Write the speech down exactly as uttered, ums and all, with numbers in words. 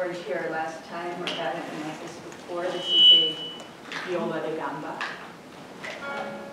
weren't here last time or had anything like this before. This is a viola da gamba.